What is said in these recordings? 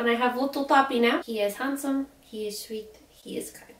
And I have little Toppy now. He is handsome, he is sweet, he is kind.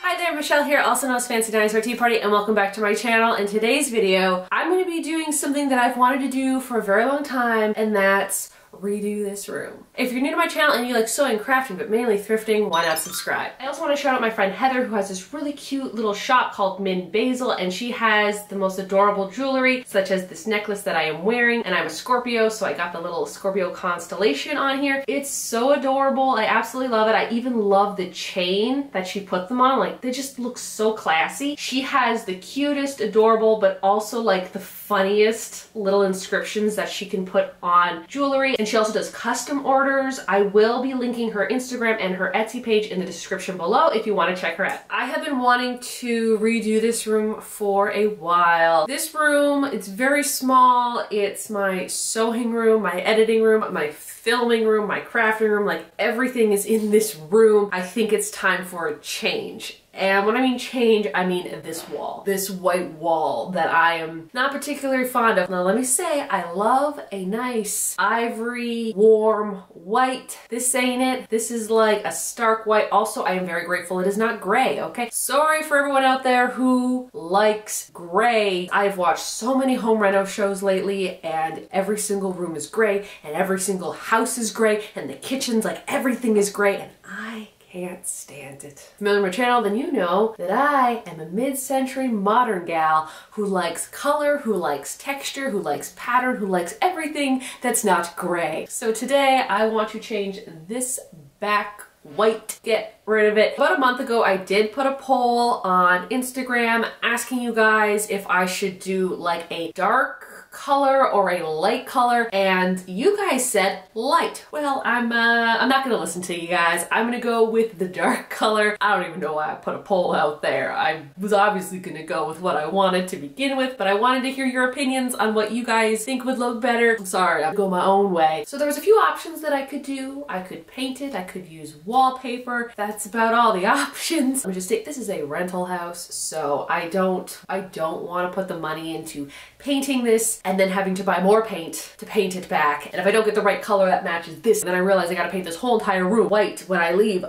Hi there, Michelle here, also known as Fancy Dinosaur Tea Party, and welcome back to my channel. In today's video, I'm going to be doing something that I've wanted to do for a very long time, and that's redo this room. If you're new to my channel and you like sewing, crafting, but mainly thrifting, why not subscribe? I also want to shout out my friend Heather, who has this really cute little shop called MinnBasil, and she has the most adorable jewelry, such as this necklace that I am wearing, and I'm a Scorpio, so I got the little Scorpio constellation on here. It's so adorable. I absolutely love it. I even love the chain that she put them on. Like, they just look so classy. She has the cutest, adorable, but also like the funniest little inscriptions that she can put on jewelry. And she also does custom orders. I will be linking her Instagram and her Etsy page in the description below if you want to check her out. I have been wanting to redo this room for a while. This room, it's very small. It's my sewing room, my editing room, my filming room, my crafting room, like everything is in this room. I think it's time for a change. And when I mean change, I mean this wall. This white wall that I am not particularly fond of. Now let me say, I love a nice ivory, warm white. This ain't it. This is like a stark white. Also, I am very grateful it is not gray, okay? Sorry for everyone out there who likes gray. I've watched so many home reno shows lately, and every single room is gray, and every single house is gray, and the kitchen's like everything is gray, and I can't stand it. If you're familiar with my channel, then you know that I am a mid-century modern gal who likes color, who likes texture, who likes pattern, who likes everything that's not gray. So today I want to change this back white. Get rid of it. About a month ago, I did put a poll on Instagram asking you guys if I should do like a dark color or a light color, and you guys said light. Well, I'm not gonna listen to you guys. I'm gonna go with the dark color. I don't even know why I put a poll out there. I was obviously gonna go with what I wanted to begin with, but I wanted to hear your opinions on what you guys think would look better. I'm sorry, I'll go my own way. So there was a few options that I could do. I could paint it, I could use wallpaper. That's about all the options. I'm just saying, this is a rental house, so I don't want to put the money into painting this and then having to buy more paint to paint it back. And if I don't get the right color that matches this, and then I realize I gotta paint this whole entire room white when I leave,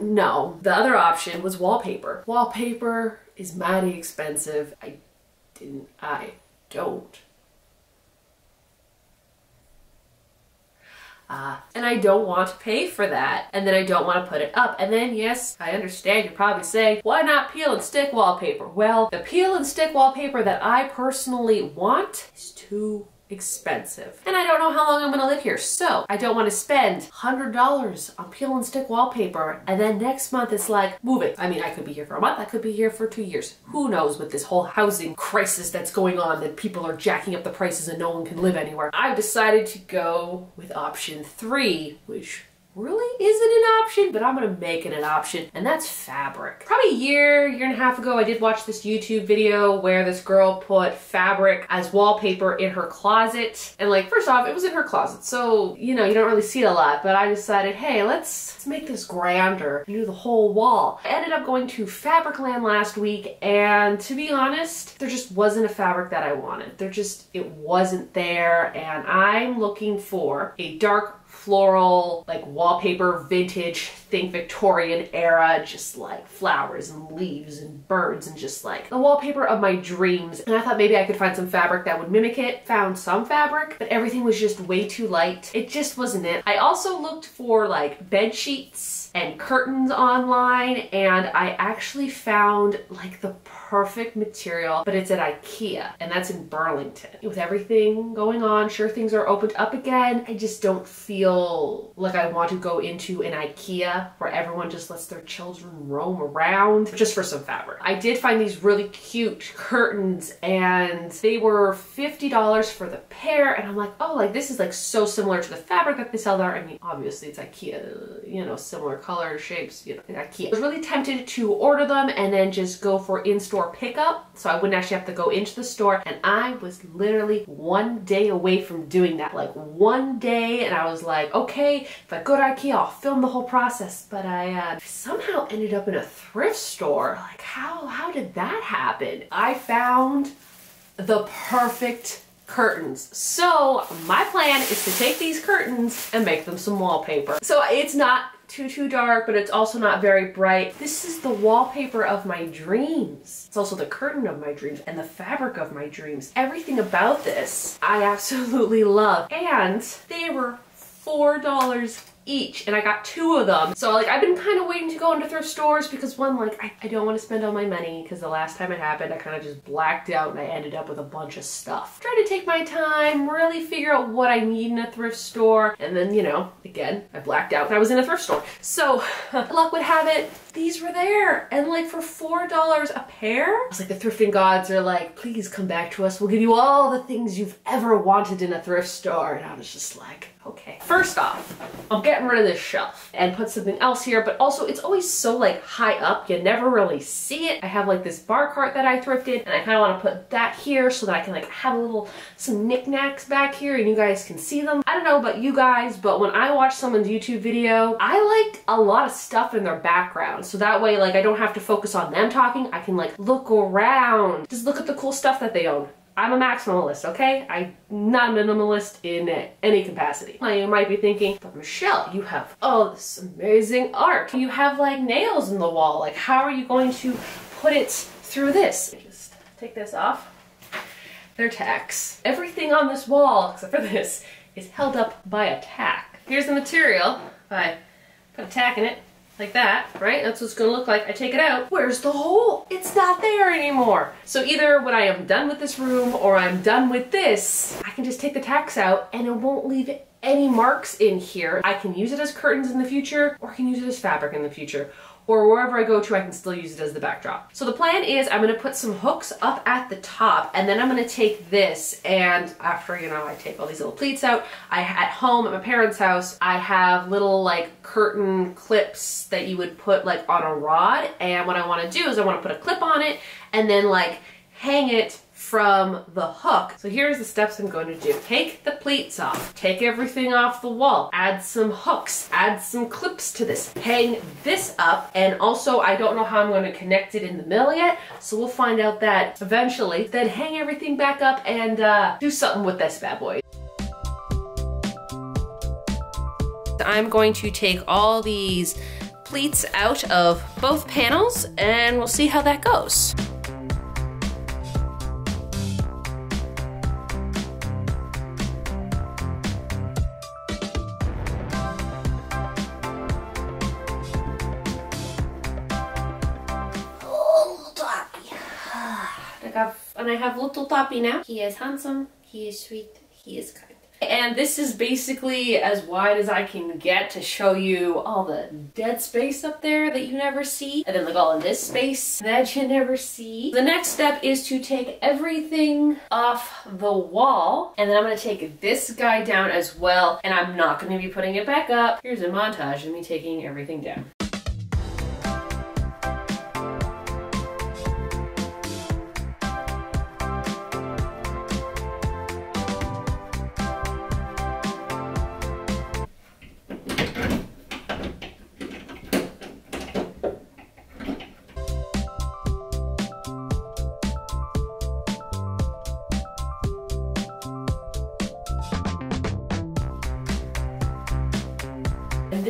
no. The other option was wallpaper. Wallpaper is mighty expensive. And I don't want to pay for that, and then I don't want to put it up. And then, yes, I understand you're probably saying, why not peel and stick wallpaper? Well, the peel and stick wallpaper that I personally want is too expensive, and I don't know how long I'm gonna live here, so I don't want to spend $100 on peel and stick wallpaper and then next month it's like, move it. I mean, I could be here for a month, I could be here for 2 years, who knows, with this whole housing crisis that's going on, that people are jacking up the prices and no one can live anywhere. I've decided to go with option 3, which really isn't an option, but I'm gonna make it an option, and that's fabric. Probably a year and a half ago, I did watch this YouTube video where this girl put fabric as wallpaper in her closet. And like, first off, it was in her closet, so you know, you don't really see it a lot, but I decided, hey, let's make this grander and do the whole wall. I ended up going to Fabricland last week, and to be honest, there just wasn't a fabric that I wanted. It wasn't there, and I'm looking for a dark floral, like wallpaper, vintage, think Victorian era, just like flowers and leaves and birds and just like the wallpaper of my dreams. And I thought maybe I could find some fabric that would mimic it. Found some fabric, but everything was just way too light. It just wasn't it. I also looked for like bed sheets and curtains online, and I actually found like the perfect material, but it's at IKEA, and that's in Burlington. With everything going on, sure, things are opened up again. I just don't feel like I want to go into an IKEA where everyone just lets their children roam around just for some fabric. I did find these really cute curtains, and they were $50 for the pair, and I'm like, oh, like this is like so similar to the fabric that they sell there. I mean, obviously it's IKEA, you know, similar color, shapes, you know, IKEA. I was really tempted to order them and then just go for in-store pickup, so I wouldn't actually have to go into the store, and I was literally 1 day away from doing that. Like 1 day, and I was like, okay, if I go to IKEA, I'll film the whole process. But I somehow ended up in a thrift store. Like how did that happen? I found the perfect curtains. So my plan is to take these curtains and make them some wallpaper. So it's not too dark, but it's also not very bright. This is the wallpaper of my dreams. It's also the curtain of my dreams and the fabric of my dreams. Everything about this I absolutely love. And they were $4 each, and I got two of them. So like, I've been kind of waiting to go into thrift stores because one, like, I don't want to spend all my money because the last time it happened I kind of just blacked out and I ended up with a bunch of stuff. Trying to take my time, really figure out what I need in a thrift store, and then, you know, again, I blacked out and I was in a thrift store. So luck would have it, these were there, and like for $4 a pair. I was like, the thrifting gods are like, please come back to us, we'll give you all the things you've ever wanted in a thrift store. And I was just like, okay. First off, I'm getting rid of this shelf and put something else here, but also it's always so like high up, you never really see it. I have like this bar cart that I thrifted, and I kind of want to put that here so that I can like have a little, some knickknacks back here and you guys can see them. I don't know about you guys, but when I watch someone's YouTube video, I like a lot of stuff in their background. So that way, like, I don't have to focus on them talking. I can like look around, just look at the cool stuff that they own. I'm a maximalist, okay? I'm not a minimalist in any capacity. Now you might be thinking, but Michelle, you have all this amazing art. You have like nails in the wall. Like, how are you going to put it through this? Just take this off. They're tacks. Everything on this wall, except for this, is held up by a tack. Here's the material. I put a tack in it. Like that, right? That's what it's gonna look like. I take it out. Where's the hole? It's not there anymore. So either when I am done with this room or I'm done with this, I can just take the tacks out and it won't leave any marks in here. I can use it as curtains in the future, or I can use it as fabric in the future, or wherever I go to, I can still use it as the backdrop. So the plan is I'm gonna put some hooks up at the top, and then I'm gonna take this, and after, you know, I take all these little pleats out, at home at my parents' house, I have little like curtain clips that you would put like on a rod, and what I wanna do is I wanna put a clip on it and then like hang it from the hook. So here's the steps I'm going to do. Take the pleats off, take everything off the wall, add some hooks, add some clips to this, hang this up, and also I don't know how I'm going to connect it in the middle yet, so we'll find out that eventually. Then hang everything back up and do something with this bad boy. I'm going to take all these pleats out of both panels and we'll see how that goes. I have little Toppy now. He is handsome, he is sweet, he is kind. And this is basically as wide as I can get to show you all the dead space up there that you never see, and then like all of this space that you never see. The next step is to take everything off the wall, and then I'm going to take this guy down as well, and I'm not going to be putting it back up. Here's a montage of me taking everything down.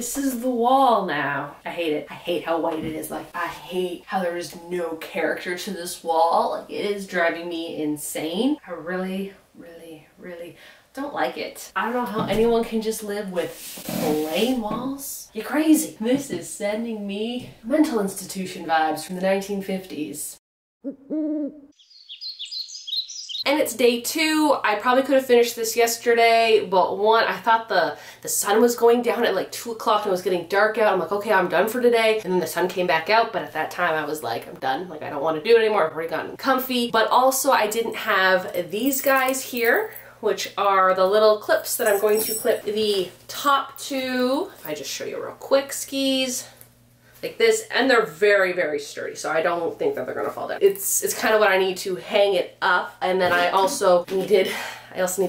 This is the wall now. I hate it. I hate how white it is. Like, I hate how there is no character to this wall. Like, it is driving me insane. I really, really, really don't like it. I don't know how anyone can just live with plain walls. You're crazy. This is sending me mental institution vibes from the 1950s. And it's day two. I probably could have finished this yesterday, but one, I thought the sun was going down at like 2 o'clock and it was getting dark out. I'm like, okay, I'm done for today. And then the sun came back out, but at that time I was like, I'm done. Like, I don't want to do it anymore. I've already gotten comfy. But also I didn't have these guys here, which are the little clips that I'm going to clip the top to. I just show you real quick, skis. Like this, and they're very, very sturdy, so I don't think that they're gonna fall down. It's kind of what I need to hang it up, and then I also needed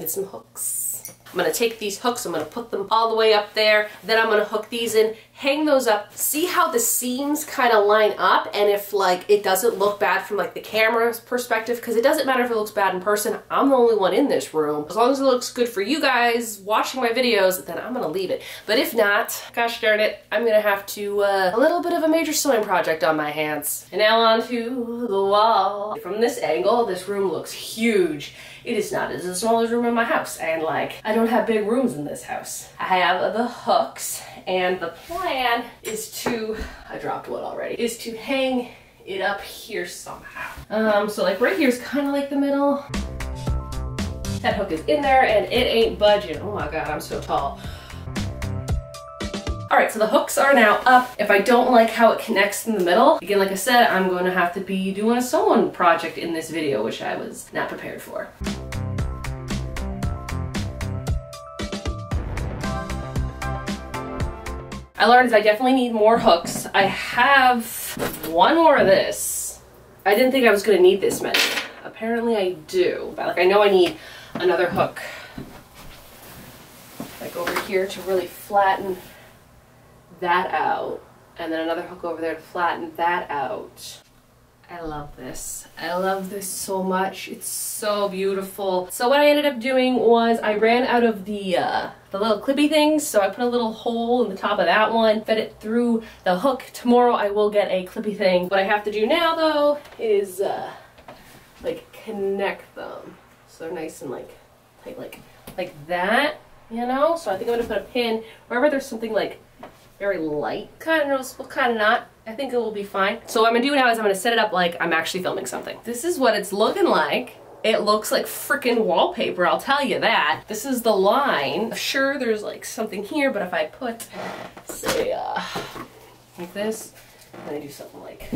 some hooks. I'm gonna take these hooks, I'm gonna put them all the way up there, then I'm gonna hook these in, hang those up, see how the seams kind of line up, and if like it doesn't look bad from like the camera's perspective, because it doesn't matter if it looks bad in person, I'm the only one in this room. As long as it looks good for you guys watching my videos, then I'm gonna leave it. But if not, gosh darn it, I'm gonna have to a little bit of a major sewing project on my hands. And now onto the wall. From this angle, this room looks huge. It is not. It's the smallest room in my house, and like I don't have big rooms in this house. I have the hooks, and the plan is to, I dropped one already, is to hang it up here somehow. So like right here is kind of like the middle. That hook is in there and it ain't budging. Oh my god, I'm so tall. All right, so the hooks are now up. If I don't like how it connects in the middle, again, like I said, I'm going to have to be doing a sewing project in this video, which I was not prepared for. I learned that I definitely need more hooks. I have one more of this. I didn't think I was going to need this many. Apparently I do, but like I know I need another hook. Like over here to really flatten that out, and then another hook over there to flatten that out. I love this. I love this so much. It's so beautiful. So what I ended up doing was I ran out of the little clippy things, so I put a little hole in the top of that one, fed it through the hook. Tomorrow I will get a clippy thing. What I have to do now though is like connect them so they're nice and like tight, like that, you know? So I think I'm gonna put a pin wherever there's something like very light, kind of noticeable, kind of not. I think it will be fine. So what I'm gonna do now is I'm gonna set it up like I'm actually filming something. This is what it's looking like. It looks like freaking wallpaper, I'll tell you that. This is the line. Sure, there's like something here, but if I put, say, like this, and then I do something like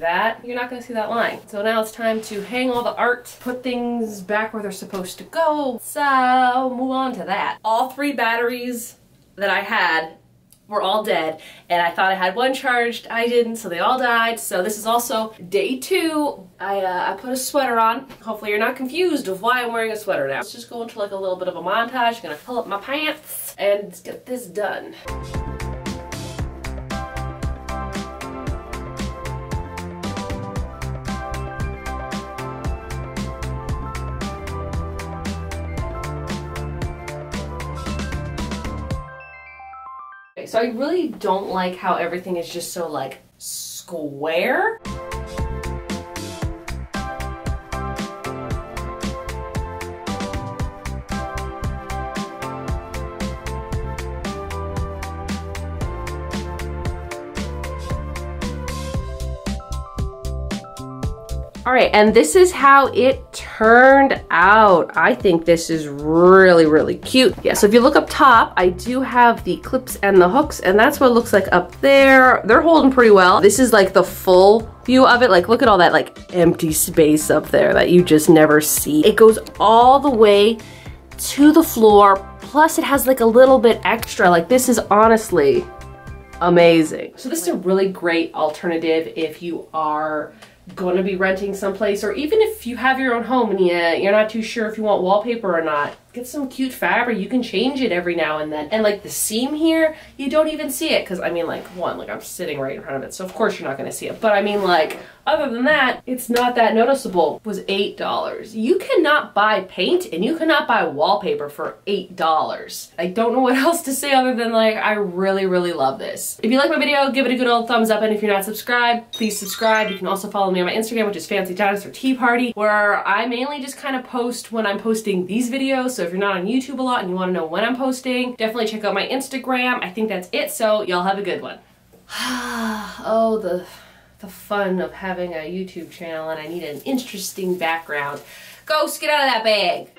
that, you're not gonna see that line. So now it's time to hang all the art, put things back where they're supposed to go. So move on to that. All three batteries that I had were all dead, and I thought I had one charged, I didn't, so they all died. So this is also day two. I put a sweater on. Hopefully you're not confused of why I'm wearing a sweater now. Let's just go into like a little bit of a montage. I'm gonna pull up my pants and get this done. So I really don't like how everything is just so like square. All right, and this is how it turned out. I think this is really, really cute. Yeah, so if you look up top, I do have the clips and the hooks, and that's what it looks like up there. They're holding pretty well. This is like the full view of it. Like, look at all that like empty space up there that you just never see. It goes all the way to the floor, plus it has like a little bit extra. Like, this is honestly amazing. So this is a really great alternative if you are going to be renting someplace, or even if you have your own home and you're not too sure if you want wallpaper or not. Get some cute fabric, you can change it every now and then. And like the seam here, you don't even see it, because I mean like one, like I'm sitting right in front of it, so of course you're not going to see it. But I mean like other than that, it's not that noticeable. It was $8. You cannot buy paint and you cannot buy wallpaper for $8. I don't know what else to say other than like I really, really love this. If you like my video, give it a good old thumbs up, and if you're not subscribed, please subscribe. You can also follow me on my Instagram, which is Fancy Dinosaur Tea Party, where I mainly just kind of post when I'm posting these videos. So if you're not on YouTube a lot and you want to know when I'm posting, definitely check out my Instagram. I think that's it, so y'all have a good one. Oh, the fun of having a YouTube channel, and I need an interesting background. Go, get out of that bag.